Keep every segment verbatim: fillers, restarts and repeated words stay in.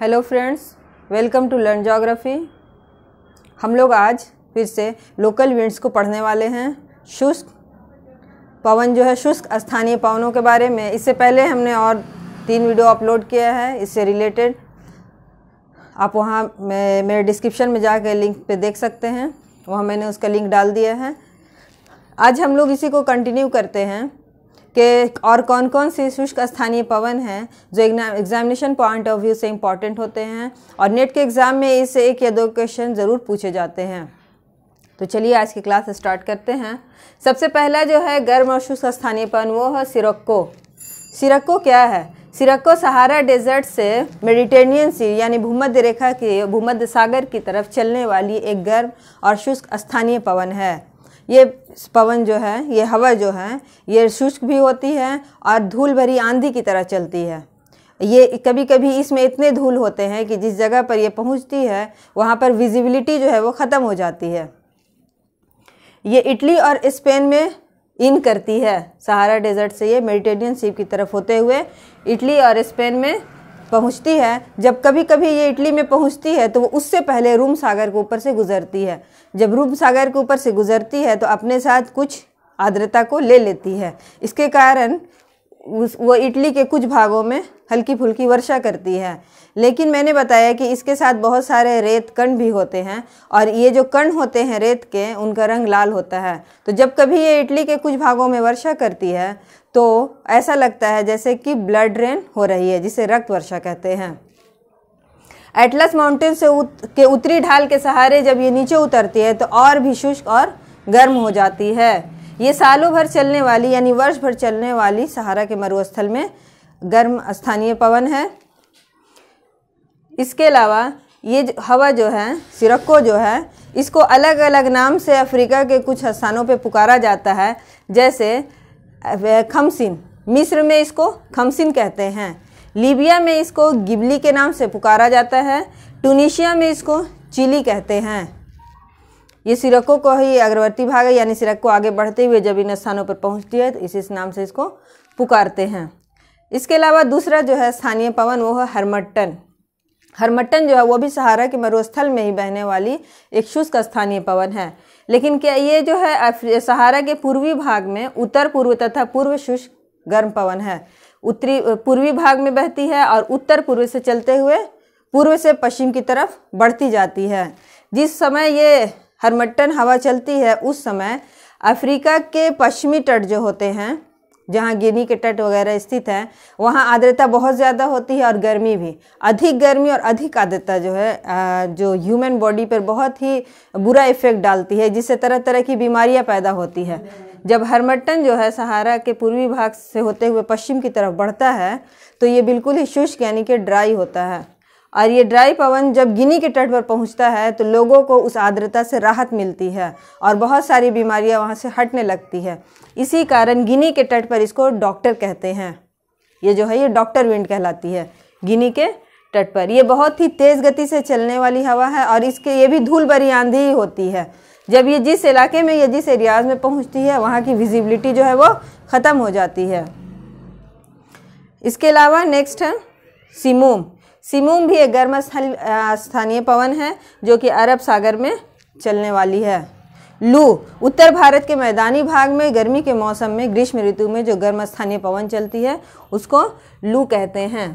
Hello friends, welcome to learn geography. हम लोग आज फिर से लोकल विंड्स को पढ़ने वाले हैं। शुष्क पवन जो है, शुष्क स्थानीय पवनों के बारे में। इससे पहले हमने और तीन वीडियो अपलोड किया है इससे रिलेटेड। आप वहाँ मेरे डिस्क्रिप्शन में जाकर लिंक पे देख सकते हैं, वहाँ मैंने उसका लिंक डाल दिया है। आज हम लोग इसी को कंटिन्यू करते हैं कि और कौन कौन से शुष्क स्थानीय पवन हैं जो एग्जामिनेशन पॉइंट ऑफ व्यू से इम्पॉर्टेंट होते हैं, और नेट के एग्ज़ाम में इससे एक या दो क्वेश्चन ज़रूर पूछे जाते हैं। तो चलिए आज की क्लास स्टार्ट करते हैं। सबसे पहला जो है गर्म और शुष्क स्थानीय पवन वो है सिरोक्को। सिरोक्को क्या है? सिरोक्को सहारा डेजर्ट से मेडिटेरेनियन सी यानी भूमध्य रेखा के भूमध्य सागर की तरफ चलने वाली एक गर्म और शुष्क स्थानीय पवन है। ये पवन जो है, ये हवा जो है, ये शुष्क भी होती है और धूल भरी आंधी की तरह चलती है। ये कभी कभी इसमें इतने धूल होते हैं कि जिस जगह पर ये पहुंचती है वहाँ पर विजिबिलिटी जो है वो ख़त्म हो जाती है। ये इटली और स्पेन में इन करती है। सहारा डेजर्ट से ये मेडिटेरेनियन सी की तरफ होते हुए इटली और स्पेन में पहुंचती है। जब कभी कभी ये इटली में पहुंचती है तो वो उससे पहले रूम सागर के ऊपर से गुजरती है। जब रूम सागर के ऊपर से गुजरती है तो अपने साथ कुछ आर्द्रता को ले लेती है। इसके कारण वो इटली के कुछ भागों में हल्की फुल्की वर्षा करती है। लेकिन मैंने बताया कि इसके साथ बहुत सारे रेत कण भी होते हैं, और ये जो कण होते हैं रेत के, उनका रंग लाल होता है। तो जब कभी ये इटली के कुछ भागों में वर्षा करती है तो ऐसा लगता है जैसे कि ब्लड रेन हो रही है, जिसे रक्त वर्षा कहते हैं। एटलस माउंटेन से उत, के उत्तरी ढाल के सहारे जब ये नीचे उतरती है तो और भी शुष्क और गर्म हो जाती है। ये सालों भर चलने वाली यानी वर्ष भर चलने वाली सहारा के मरुस्थल में गर्म स्थानीय पवन है। इसके अलावा ये हवा जो है, सिरोक्को जो है, इसको अलग अलग नाम से अफ्रीका के कुछ स्थानों पे पुकारा जाता है, जैसे खमसिन। मिस्र में इसको खमसिन कहते हैं। लीबिया में इसको गिबली के नाम से पुकारा जाता है। ट्यूनीशिया में इसको चिली कहते हैं। ये सिरोक्को को ही अग्रवर्ती भाग है, यानी सिरोक्को आगे बढ़ते हुए जब इन स्थानों पर पहुंचती है तो इसी नाम से इसको पुकारते हैं। इसके अलावा दूसरा जो है स्थानीय पवन वो है हरमट्टन। हरमट्टन जो है वो भी सहारा के मरुस्थल में ही बहने वाली एक शुष्क स्थानीय पवन है। लेकिन क्या ये जो है सहारा के पूर्वी भाग में उत्तर पूर्व तथा पूर्व शुष्क गर्म पवन है। उत्तरी पूर्वी भाग में बहती है और उत्तर पूर्व से चलते हुए पूर्व से पश्चिम की तरफ बढ़ती जाती है। जिस समय ये हरमट्टन हवा चलती है उस समय अफ्रीका के पश्चिमी तट जो होते हैं, जहाँ गिनी के तट वगैरह स्थित है, वहाँ आर्द्रता बहुत ज़्यादा होती है और गर्मी भी। अधिक गर्मी और अधिक आर्द्रता जो है जो ह्यूमन बॉडी पर बहुत ही बुरा इफेक्ट डालती है, जिससे तरह तरह की बीमारियाँ पैदा होती है। जब हरमट्टन जो है सहारा के पूर्वी भाग से होते हुए पश्चिम की तरफ बढ़ता है तो ये बिल्कुल ही शुष्क यानी कि ड्राई होता है। और ये ड्राई पवन जब गिनी के तट पर पहुँचता है तो लोगों को उस आर्द्रता से राहत मिलती है और बहुत सारी बीमारियां वहां से हटने लगती है। इसी कारण गिनी के तट पर इसको डॉक्टर कहते हैं। ये जो है ये डॉक्टर विंड कहलाती है। गिनी के तट पर ये बहुत ही तेज़ गति से चलने वाली हवा है, और इसके ये भी धूल भरी आंधी ही होती है। जब ये जिस इलाके में या जिस एरियाज में पहुँचती है वहाँ की विजिबिलिटी जो है वो ख़त्म हो जाती है। इसके अलावा नेक्स्ट है सिमूम। सिमूम भी एक गर्म स्थानीय पवन है जो कि अरब सागर में चलने वाली है। लू उत्तर भारत के मैदानी भाग में गर्मी के मौसम में ग्रीष्म ऋतु में जो गर्म स्थानीय पवन चलती है उसको लू कहते हैं।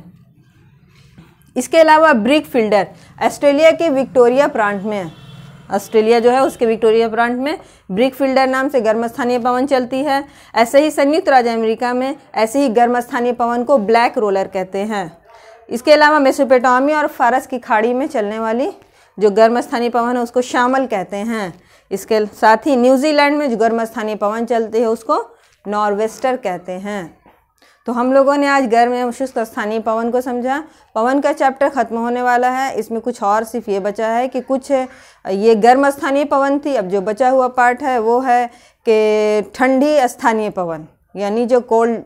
इसके अलावा ब्रिकफील्डर ऑस्ट्रेलिया के विक्टोरिया प्रांत में, ऑस्ट्रेलिया जो है उसके विक्टोरिया प्रांत में ब्रिकफील्डर नाम से गर्म स्थानीय पवन चलती है। ऐसे ही संयुक्त राज्य अमेरिका में ऐसे ही गर्म स्थानीय पवन को ब्लैक रोलर कहते हैं। इसके अलावा मेसोपोटामिया और फारस की खाड़ी में चलने वाली जो गर्म स्थानीय पवन है उसको शामल कहते हैं। इसके साथ ही न्यूजीलैंड में जो गर्म स्थानीय पवन चलती है उसको नॉर्वेस्टर कहते हैं। तो हम लोगों ने आज गर्म एवं शुष्क स्थानीय पवन को समझा। पवन का चैप्टर खत्म होने वाला है। इसमें कुछ और सिर्फ ये बचा है कि कुछ ये गर्म स्थानीय पवन थी, अब जो बचा हुआ पार्ट है वो है कि ठंडी स्थानीय पवन यानी जो कोल्ड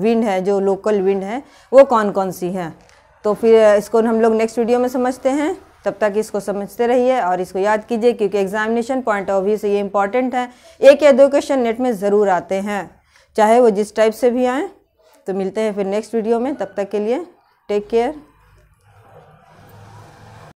विंड है, जो लोकल विंड है, वो कौन कौन सी है। तो फिर इसको हम लोग नेक्स्ट वीडियो में समझते हैं। तब तक इसको समझते रहिए और इसको याद कीजिए, क्योंकि एग्जामिनेशन पॉइंट ऑफ व्यू से ये इम्पॉर्टेंट है। एक या दो क्वेश्चन नेट में ज़रूर आते हैं, चाहे वो जिस टाइप से भी आएँ। तो मिलते हैं फिर नेक्स्ट वीडियो में। तब तक के लिए टेक केयर।